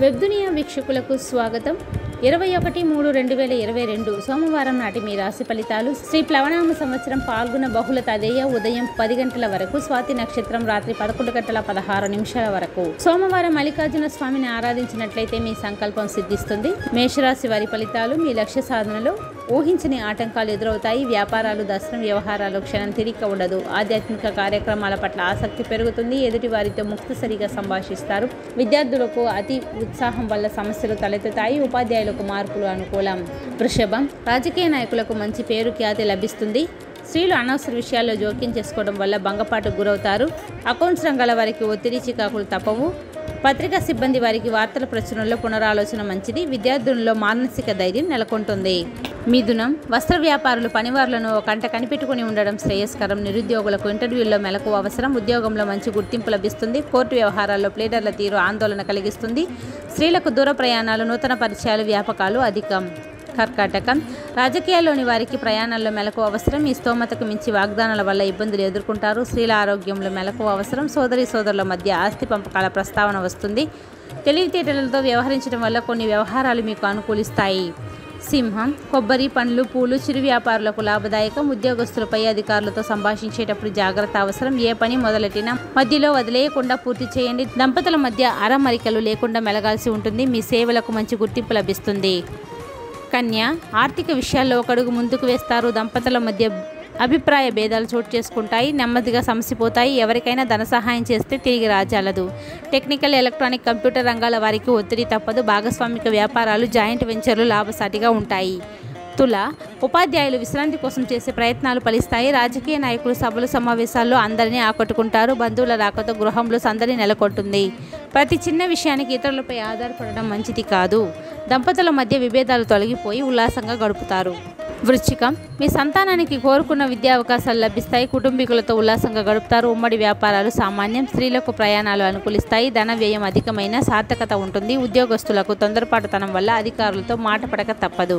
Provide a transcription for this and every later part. Web దునియా వీక్షకులకు స్వాగతం। 21/3/2022 సోమవారం నాటి మీ రాశి ఫలితాలు। శ్రీ ప్లవనామ సంవత్సరం పాల్గొన బహుళ తదేయ ఉదయం 10 గంటల వరకు, స్వాతి నక్షత్రం రాత్రి 11:16 వరకు సోమవారం మల్లికార్జున స్వామిని ఆరాధించినట్లయితే మీ సంకల్పం సిద్ధిస్తుంది। మేషరాశి వారి ఫలితాలు। మీ లక్ష్య సాధనలో ఊహించని ఆటంకాలు ఎదురవుతాయి। వ్యాపారాలు, దర్శనం, వ్యవహారాలు క్షణం తీరిక ఉండదు। ఆధ్యాత్మిక కార్యక్రమాల పట్ల ఆసక్తి పెరుగుతుంది। ఎదుటి వారితో ముక్తసరిగా సంభాషిస్తారు। విద్యార్థులకు అతి ఉత్సాహం వల్ల సమస్యలు తలెత్తుతాయి। ఉపాధ్యాయులకు మార్పులు అనుకూలం। వృషభం। రాజకీయ నాయకులకు మంచి పేరు, ఖ్యాతి లభిస్తుంది। స్త్రీలు అనవసర విషయాల్లో జోక్యం చేసుకోవడం వల్ల భంగపాటుకు గురవుతారు। అకౌంట్స్ రంగాల వారికి ఒత్తిడి, చికాకులు తప్పవు। పత్రికా సిబ్బంది వారికి వార్తల ప్రచురణలో పునరాలోచన మంచిది। విద్యార్థులలో మానసిక ధైర్యం నెలకొంటుంది। మిథునం। వస్త్ర వ్యాపారులు పనివారులను కంట కనిపెట్టుకుని ఉండడం శ్రేయస్కరం। నిరుద్యోగులకు ఇంటర్వ్యూల్లో మెలకు అవసరం। ఉద్యోగంలో మంచి గుర్తింపు లభిస్తుంది। కోర్టు వ్యవహారాల్లో ప్లేడర్ల తీరు ఆందోళన కలిగిస్తుంది। స్త్రీలకు దూర ప్రయాణాలు, నూతన పరిచయాలు, వ్యాపకాలు అధికం। కర్కాటకం। రాజకీయాల్లోని వారికి ప్రయాణాల్లో మెలకు అవసరం। ఈ స్తోమతకు మించి వాగ్దానాల వల్ల ఇబ్బందులు ఎదుర్కొంటారు। స్త్రీల ఆరోగ్యంలో మెలకు అవసరం। సోదరి సోదరుల మధ్య ఆస్తి పంపకాల ప్రస్తావన వస్తుంది। తెలివితేటలతో వ్యవహరించడం వల్ల కొన్ని వ్యవహారాలు మీకు అనుకూలిస్తాయి। సింహం। కొబ్బరి, పండ్లు, పూలు చిరు వ్యాపారులకు లాభదాయకం। ఉద్యోగస్తులపై అధికారులతో సంభాషించేటప్పుడు జాగ్రత్త అవసరం। ఏ పని మొదలెట్టినా మధ్యలో వదిలేయకుండా పూర్తి చేయండి। దంపతుల మధ్య అరమరికలు లేకుండా మెలగాల్సి ఉంటుంది। మీ సేవలకు మంచి గుర్తింపు లభిస్తుంది। కన్య। ఆర్థిక విషయాల్లో ఒక అడుగు ముందుకు వేస్తారు। దంపతుల మధ్య అభిప్రాయ భేదాలు చోటు చేసుకుంటాయి। నెమ్మదిగా సమసిపోతాయి। ఎవరికైనా ధన సహాయం చేస్తే తిరిగి రాజాలదు। టెక్నికల్, ఎలక్ట్రానిక్, కంప్యూటర్ రంగాల వారికి ఒత్తిడి తప్పదు। భాగస్వామిక వ్యాపారాలు, జాయింట్ వెంచర్లు లాభసాటిగా ఉంటాయి। తుల. ఉపాధ్యాయులు విశ్రాంతి కోసం చేసే ప్రయత్నాలు ఫలిస్తాయి। రాజకీయ నాయకులు సభలు, సమావేశాల్లో అందరినీ ఆకట్టుకుంటారు। బంధువుల రాకతో గృహంలో సందడి నెలకొంటుంది। ప్రతి చిన్న విషయానికి ఇతరులపై ఆధారపడడం మంచిది కాదు। దంపతుల మధ్య విభేదాలు తొలగిపోయి ఉల్లాసంగా గడుపుతారు। వృశ్చికం. మీ సంతానానికి కోరుకున్న విద్యా అవకాశాలు లభిస్తాయి। కుటుంబీకులతో ఉల్లాసంగా గడుపుతారు। ఉమ్మడి వ్యాపారాలు సామాన్యం। స్త్రీలకు ప్రయాణాలు అనుకూలిస్తాయి। ధన వ్యయం అధికమైన సార్థకత ఉంటుంది। ఉద్యోగస్తులకు తొందరపాటుతనం వల్ల అధికారులతో మాట పడక తప్పదు।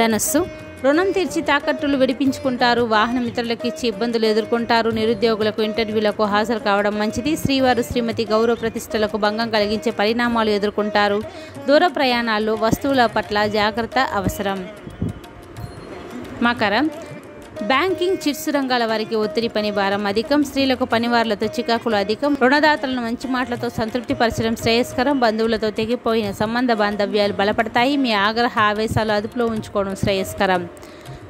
ధనస్సు. రుణం తీర్చి తాకట్టులు విడిపించుకుంటారు। వాహనం ఇతరులకు ఇచ్చి ఇబ్బందులు ఎదుర్కొంటారు। నిరుద్యోగులకు ఇంటర్వ్యూలకు హాజరు కావడం మంచిది। శ్రీవారు, శ్రీమతి గౌరవ ప్రతిష్టలకు భంగం కలిగించే పరిణామాలు ఎదుర్కొంటారు। దూర ప్రయాణాల్లో వస్తువుల పట్ల జాగ్రత్త అవసరం। మకరం. బ్యాంకింగ్, చిట్స్ రంగాల వారికి ఒత్తిడి, పని భారం అధికం। స్త్రీలకు పనివారులతో చికాకులు అధికం। రుణదాతలను మంచి మాటలతో సంతృప్తి పరచడం శ్రేయస్కరం। బంధువులతో తెగిపోయిన సంబంధ బాంధవ్యాలు బలపడతాయి। మీ ఆగ్రహ ఆవేశాలు అదుపులో ఉంచుకోవడం శ్రేయస్కరం।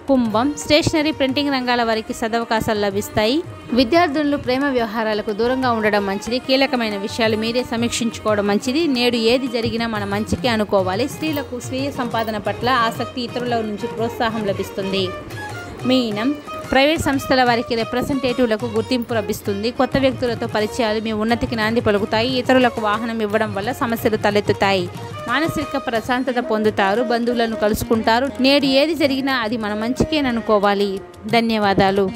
కుంభం. స్టేషనరీ, ప్రింటింగ్ రంగాల వారికి సదవకాశాలు లభిస్తాయి। విద్యార్థులు ప్రేమ వ్యవహారాలకు దూరంగా ఉండడం మంచిది। కీలకమైన విషయాలు మీరే సమీక్షించుకోవడం మంచిది। నేడు ఏది జరిగినా మన మంచికే అనుకోవాలి। స్త్రీలకు స్వీయ సంపాదన పట్ల ఆసక్తి, ఇతరుల నుంచి ప్రోత్సాహం లభిస్తుంది। మీనం. ప్రైవేట్ సంస్థల వారికి రిప్రజెంటేటివ్లకు గుర్తింపు లభిస్తుంది। కొత్త వ్యక్తులతో పరిచయాలు మీ ఉన్నతికి నాంది పలుకుతాయి। ఇతరులకు వాహనం ఇవ్వడం వల్ల సమస్యలు తలెత్తుతాయి। మానసిక ప్రశాంతత పొందుతారు। బంధువులను కలుసుకుంటారు। నేడు ఏది జరిగినా అది మన మంచికేననుకోవాలి। ధన్యవాదాలు।